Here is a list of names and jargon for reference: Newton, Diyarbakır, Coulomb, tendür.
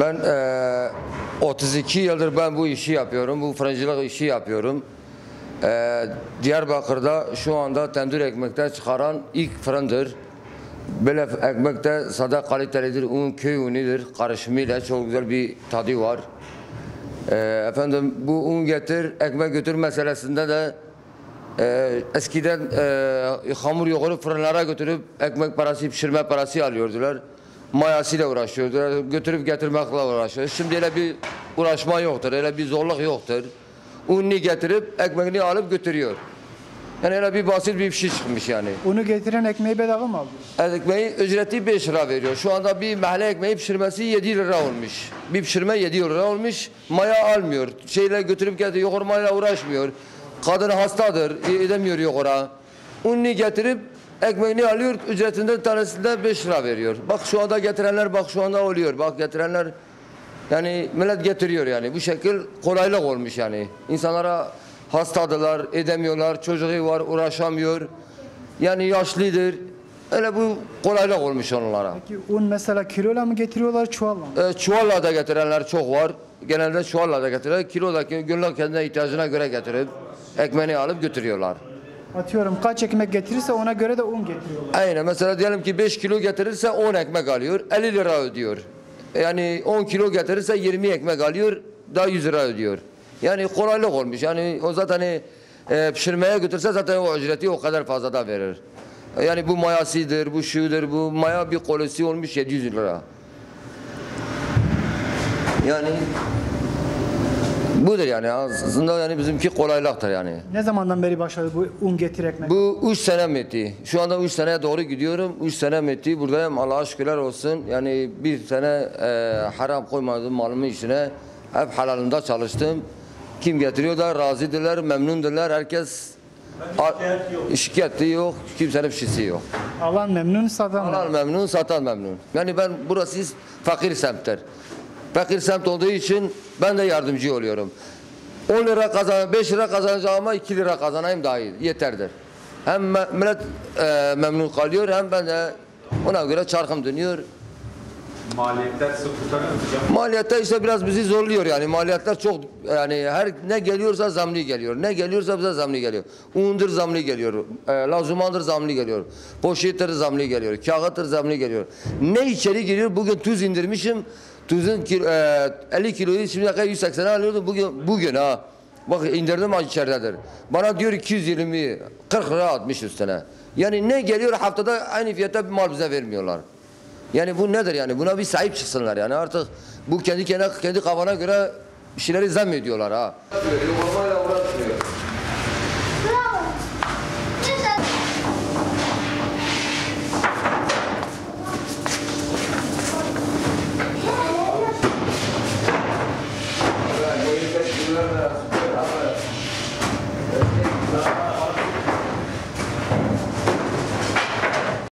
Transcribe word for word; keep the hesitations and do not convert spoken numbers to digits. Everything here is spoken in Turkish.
Ben e, otuz iki yıldır ben bu işi yapıyorum, bu fırıncılık işi yapıyorum. E, Diyarbakır'da şu anda tendür ekmekten çıkaran ilk fırındır. Böyle ekmek de sade kalitelidir, un köy unidir, karışımıyla çok güzel bir tadı var. E, efendim bu un getir, ekmek götür meselesinde de e, eskiden e, hamur yoğurup fırınlara götürüp ekmek parası, pişirme parası alıyordular. Mayasıyla uğraşıyordular, götürüp getirmekle uğraşıyor. Şimdi öyle bir uğraşma yoktur, öyle bir zorluk yoktur. Ununu getirip ekmeğini alıp götürüyor. Yani öyle bir basit bir şey çıkmış yani. Unu getiren ekmeği bedava mı alıyor? Ekmeği ücreti beş lira veriyor. Şu anda bir mahalle ekmeği pişirmesi yedi lira olmuş. Bir pişirme yedi lira olmuş. Maya almıyor. Şeyle götürüp getiriyor, yoğurmayla uğraşmıyor. Kadın hastadır, edemiyor yoğura. Ununu getirip ekmeğini alıyor, ücretinden tanesinde beş lira veriyor. Bak şu anda getirenler, bak şu anda oluyor. Bak getirenler, yani millet getiriyor yani. Bu şekil kolaylık olmuş yani. İnsanlara hastadılar, edemiyorlar, çocuğu var, uğraşamıyor. Yani yaşlıdır. Öyle bu kolaylık olmuş onlara. Peki un mesela kiloyla mı getiriyorlar, çuvalla mı? E, çuvalla da getirenler çok var. Genelde çuvalla da getiriyorlar. Kilodaki günlük kendine ihtiyacına göre getirip ekmeğini alıp götürüyorlar. Atıyorum kaç ekmek getirirse ona göre de un getiriyorlar. Aynen, mesela diyelim ki beş kilo getirirse on ekmek alıyor, elli lira ödüyor. Yani on kilo getirirse yirmi ekmek alıyor, daha yüz lira ödüyor. Yani kolaylık olmuş. Yani o zaten e, pişirmeye götürse zaten o ücreti o kadar fazla da verir. Yani bu mayasıdır, bu şudur, bu maya bir kolosi olmuş yedi yüz lira. Yani budur yani, aslında yani bizimki kolaylıktır yani. Ne zamandan beri başladı bu un getir ekmek? Bu üç sene etti. Şu anda üç seneye doğru gidiyorum. üç sene etti. Buradayım, Allah'a şükürler olsun. Yani bir sene e, haram koymadım malımın içine. Hep halalında çalıştım. Kim getiriyor da razıdırlar, memnundurlar. Herkes şikayeti yok. Şikayeti yok. Kimsenin bir şeysi yok. Alan memnun, satan memnun. Alan memnun, satan memnun. Yani ben, burası fakir semttir. Fakir semt olduğu için ben de yardımcı oluyorum. on lira kazan, beş lira kazanacağıma iki lira kazanayım daha iyi, yeterdir. Hem millet e, memnun kalıyor, hem ben de ona göre çarkım dönüyor. Maliyetler sıfırdan mı? Maliyetler işte biraz bizi zorluyor yani. Maliyetler çok, yani her ne geliyorsa zamlı geliyor. Ne geliyorsa bize zamlı geliyor. Undur zamlı geliyor. E, lazumandır zamlı geliyor. Poşettir zamlı geliyor. Kağıttır zamlı geliyor. Ne içeri geliyor? Bugün tuz indirmişim. Tuzun kilo, e, elli kiloyu şimdi yüz seksen alıyordum bugün, bugün ha. Bak indirdim içeridedir. Bana diyor iki yüz yirmi, kırk lira atmış üstüne. Yani ne geliyor haftada aynı fiyata bir mal bize vermiyorlar. Yani bu nedir yani? Buna bir sahip çıksınlar yani artık. Bu kendi kendi, kendi kafana göre bir şeyleri zam ediyorlar ha.